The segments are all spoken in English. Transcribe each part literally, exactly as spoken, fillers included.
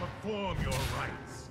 Perform your rites.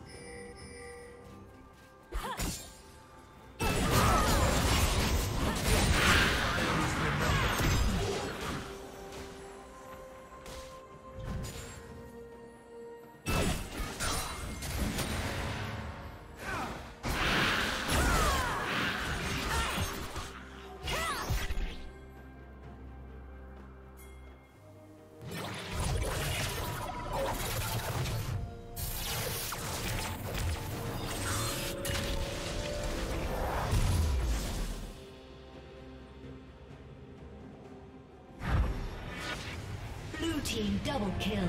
Team double kill.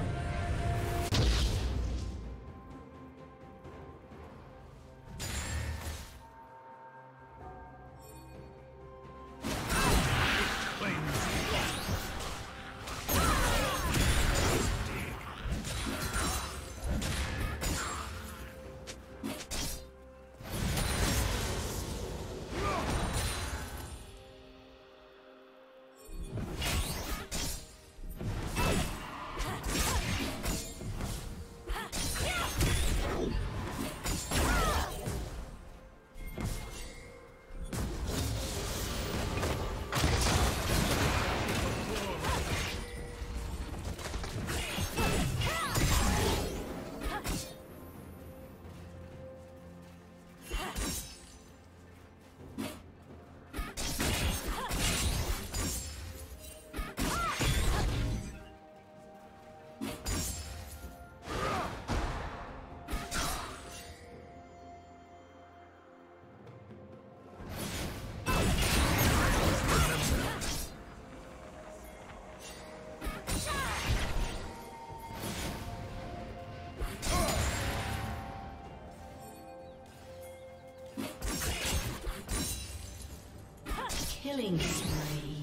Killing spree.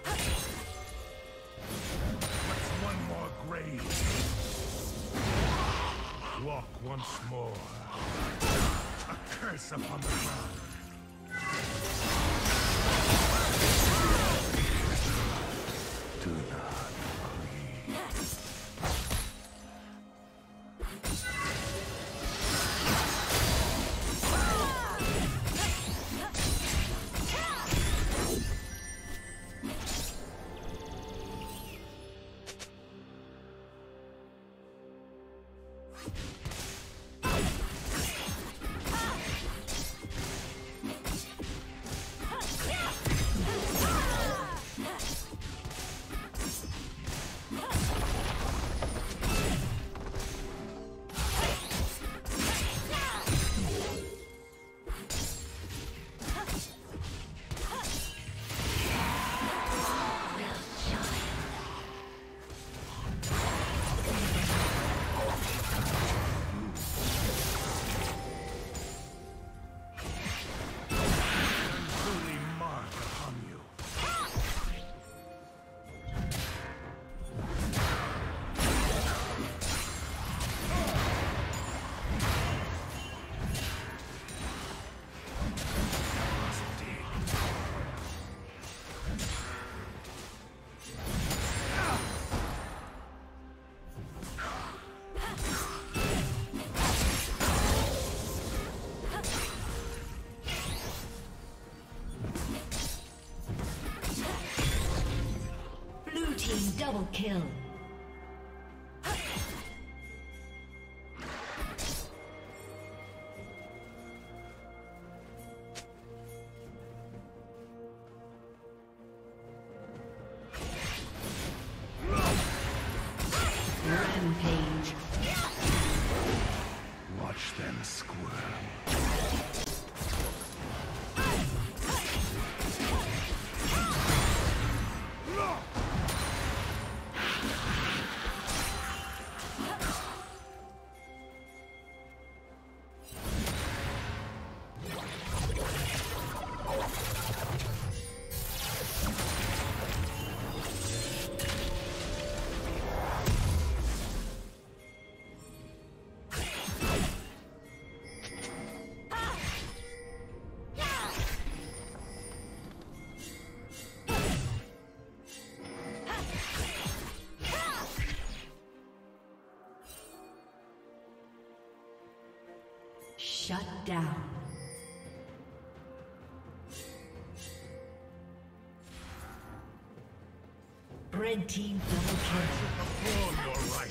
What's one more grave? Walk once more. A curse upon the ground. Double kill. Rampage. Watch them squirm. Shut down. Red team double kill. All your right.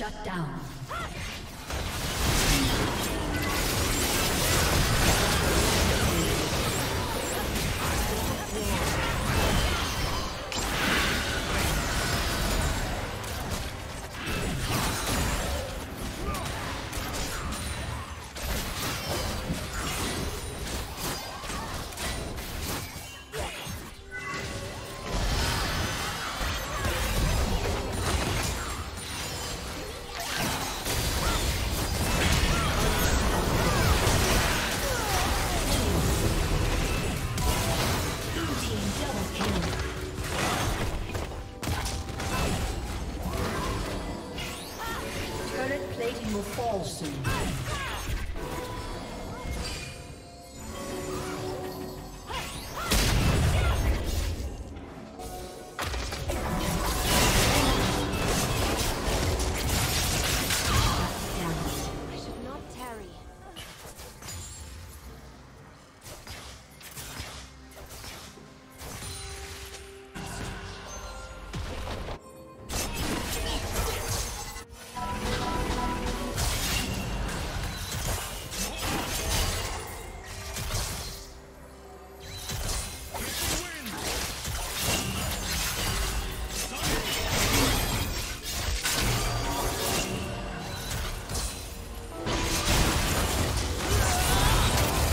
Shut down. Fall soon.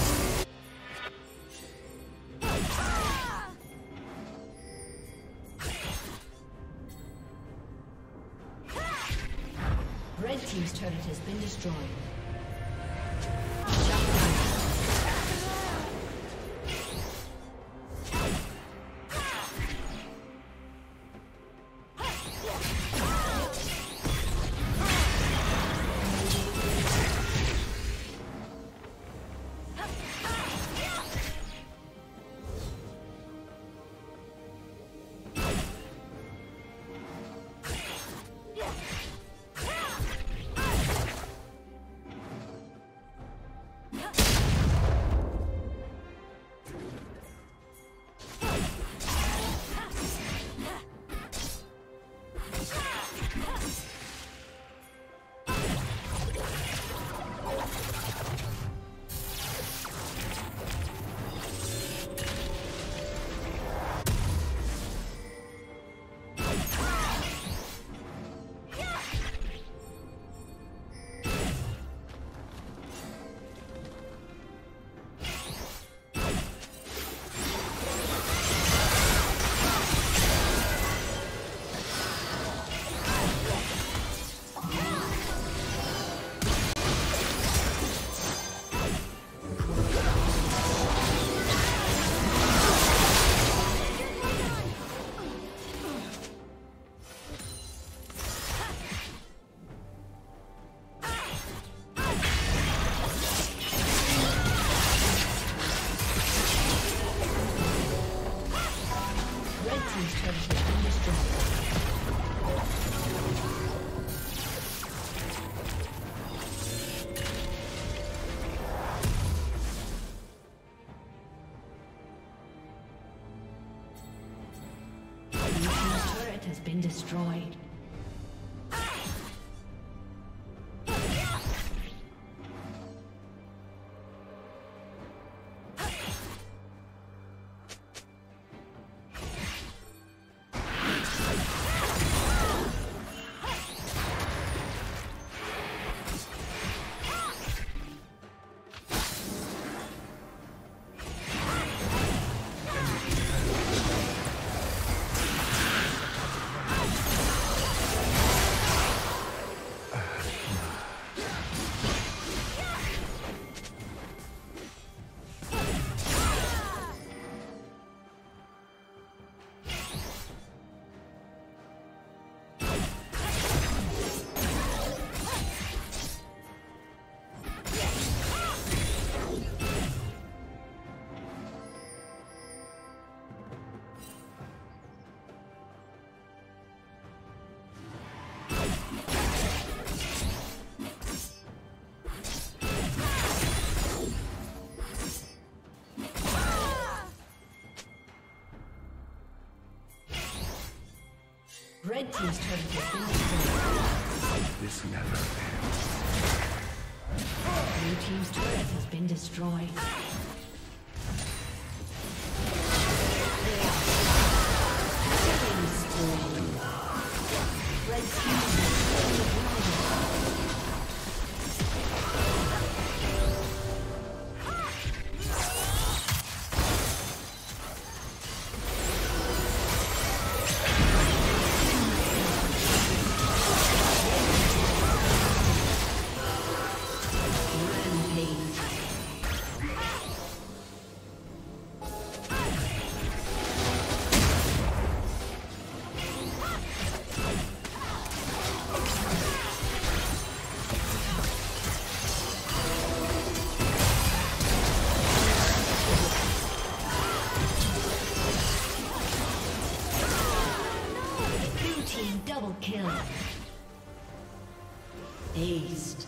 Red team's turret has been destroyed. Destroyed. Red team's turret has been destroyed. This never ends. Blue team's turret has been destroyed. Double kill. Aced.